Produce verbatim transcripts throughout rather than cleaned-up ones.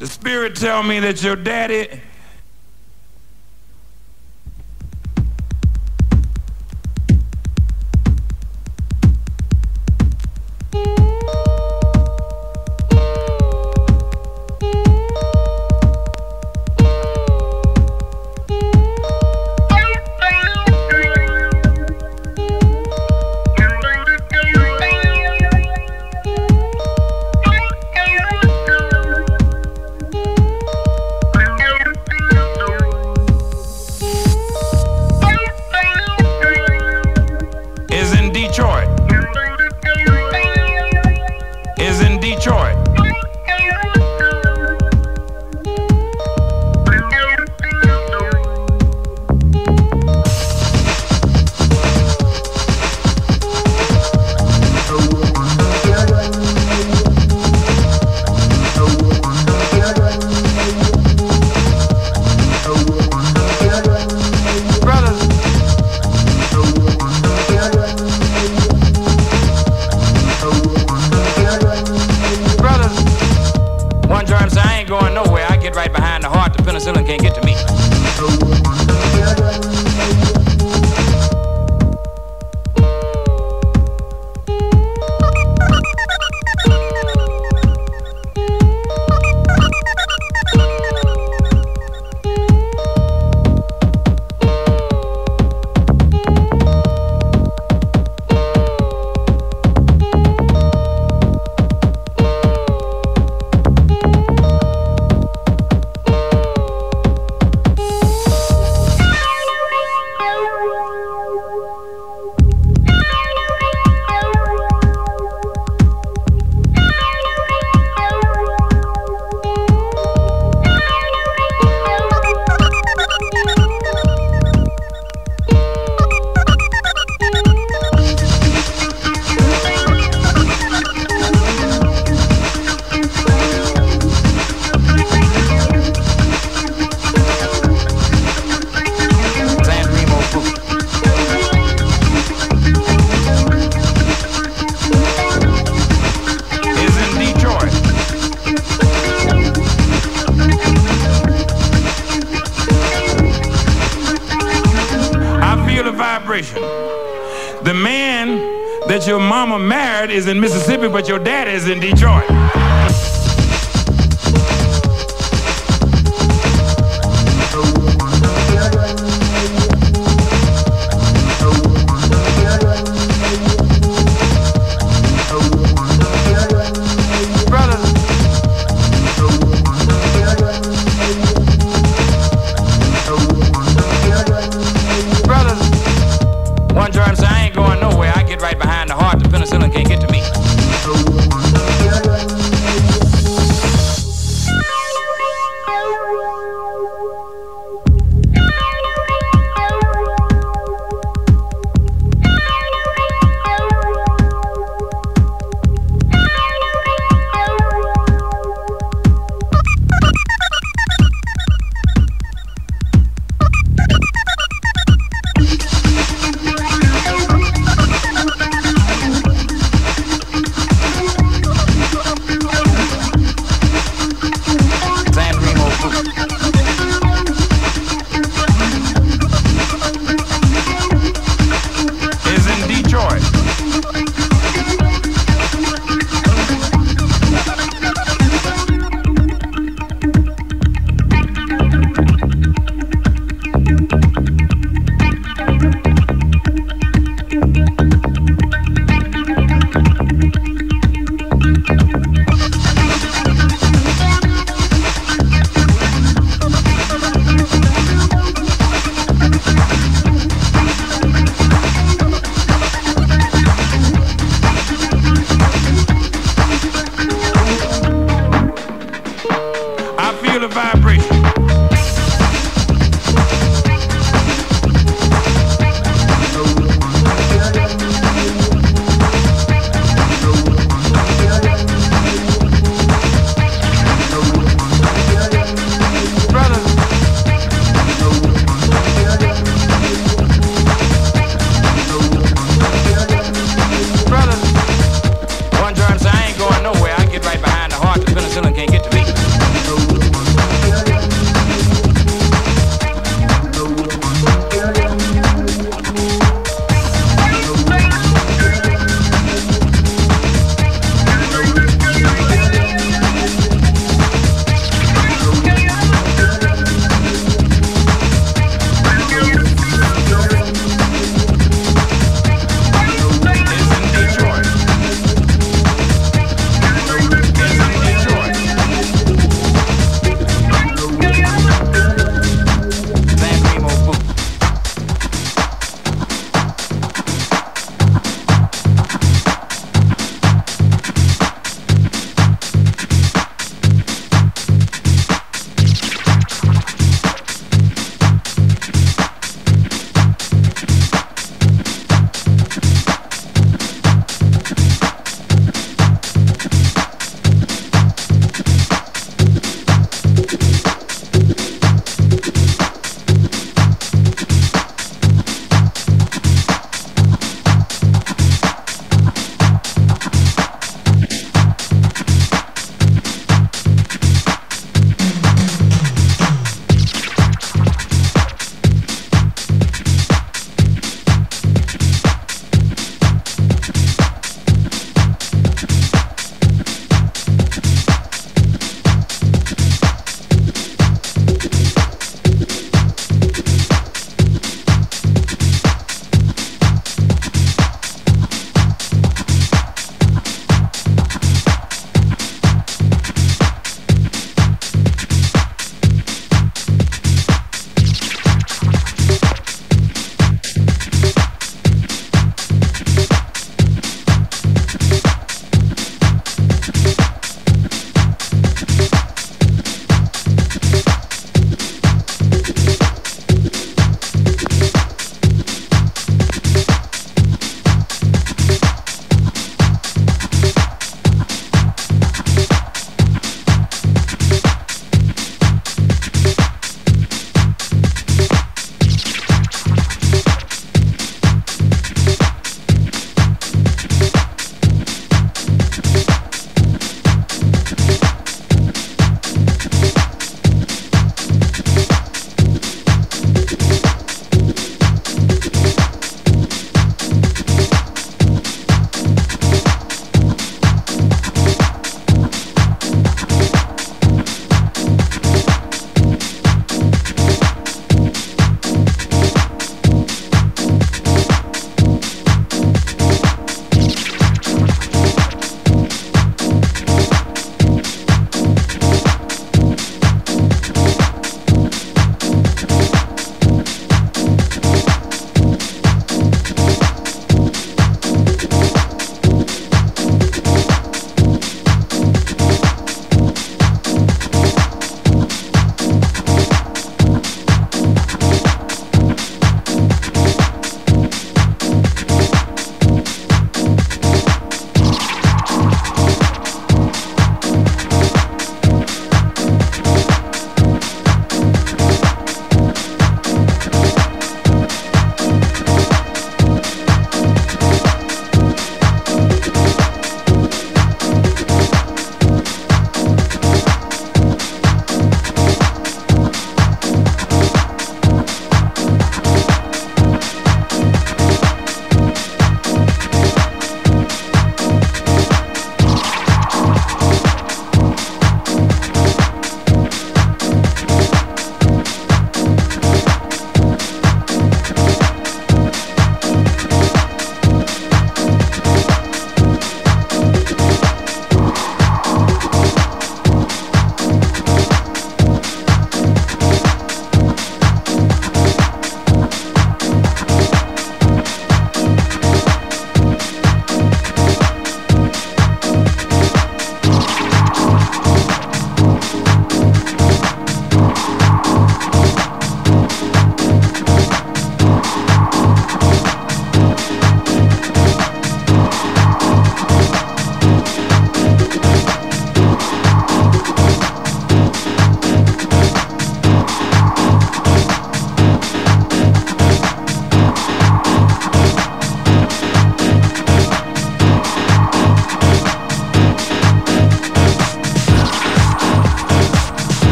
The spirit tell me that your daddy is in Mississippi, but your dad is in Detroit. One drum, so I ain't going nowhere. I get right behind the heart, the penicillin can't get to me.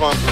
Sandwiches.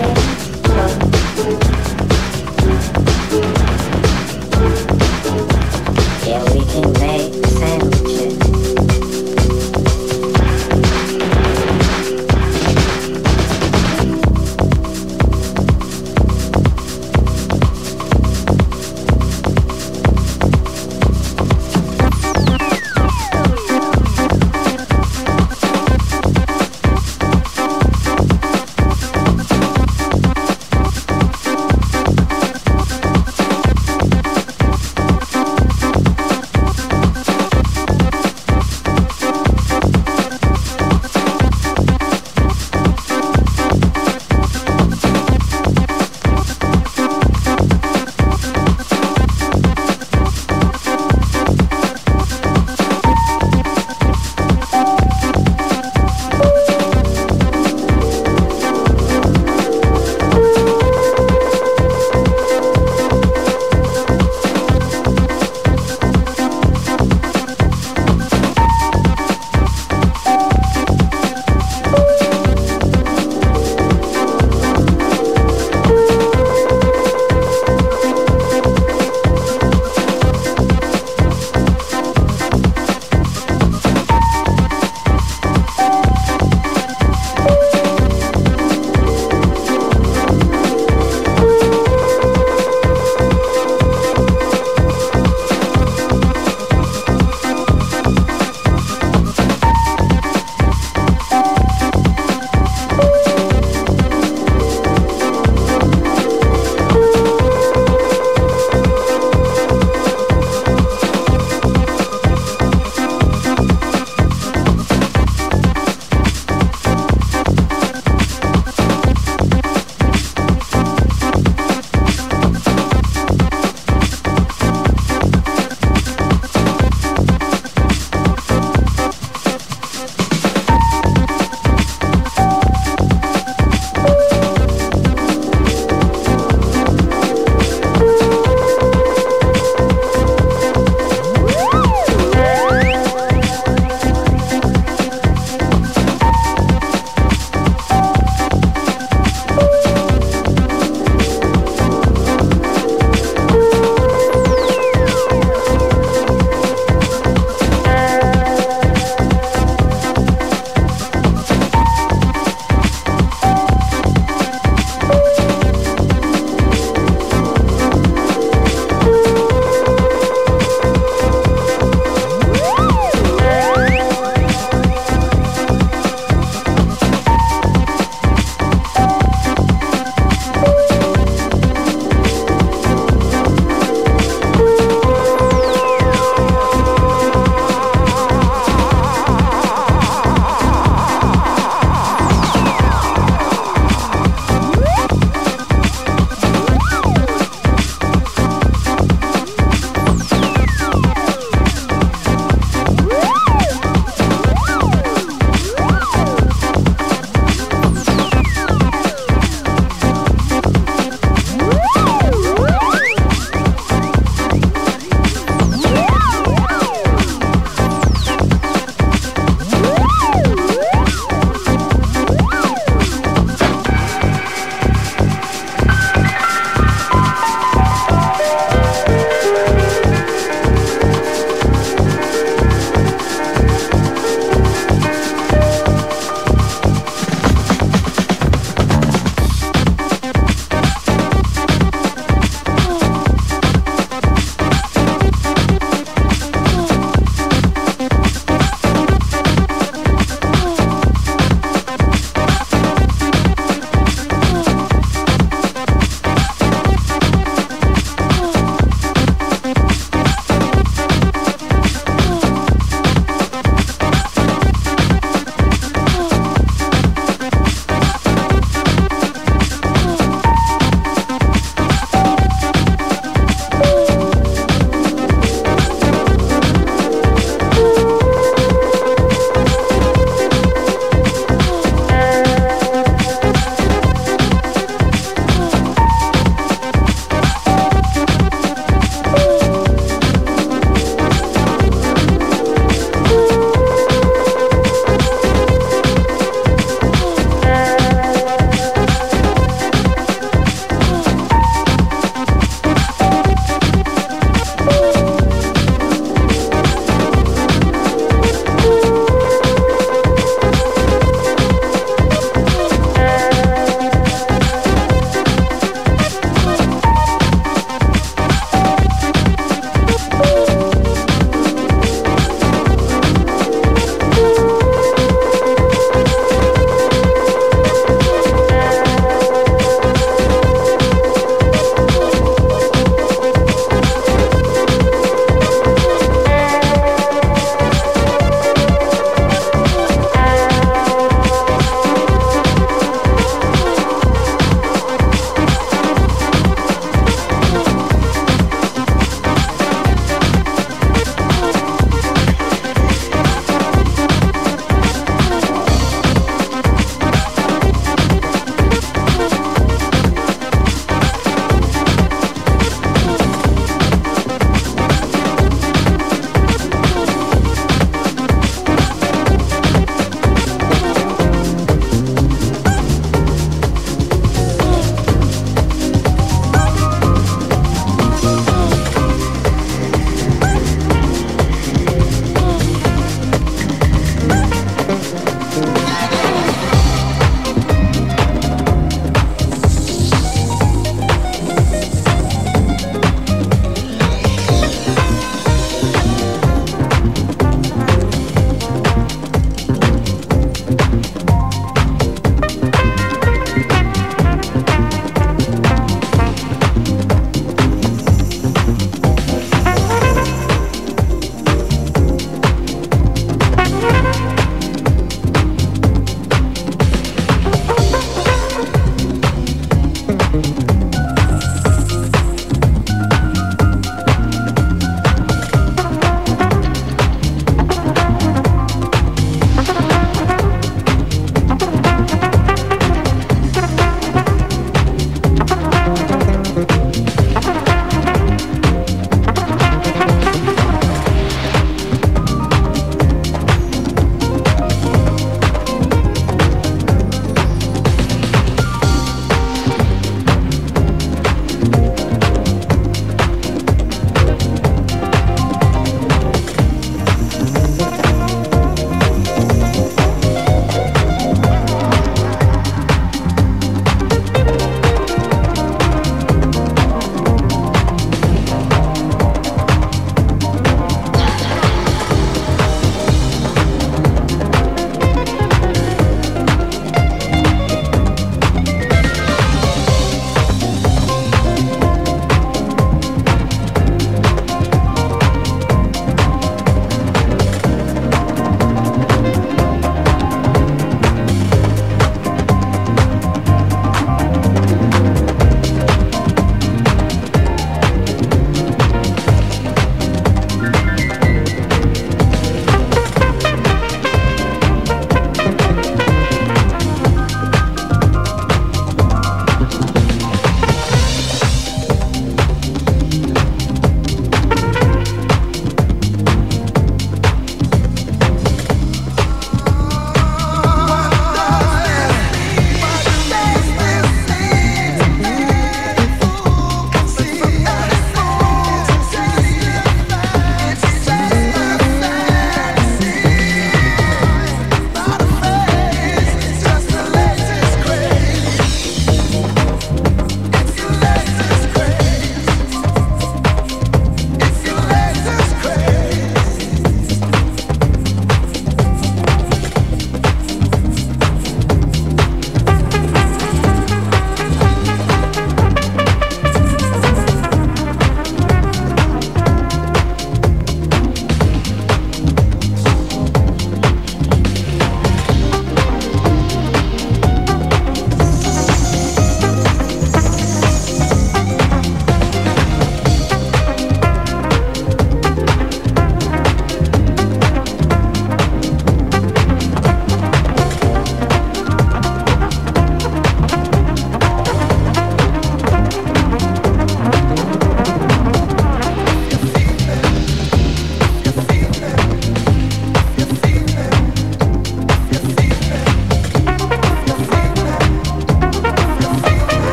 Hey.